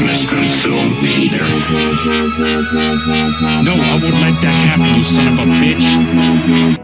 darkness consume me. No, I won't let that happen, you son of a bitch.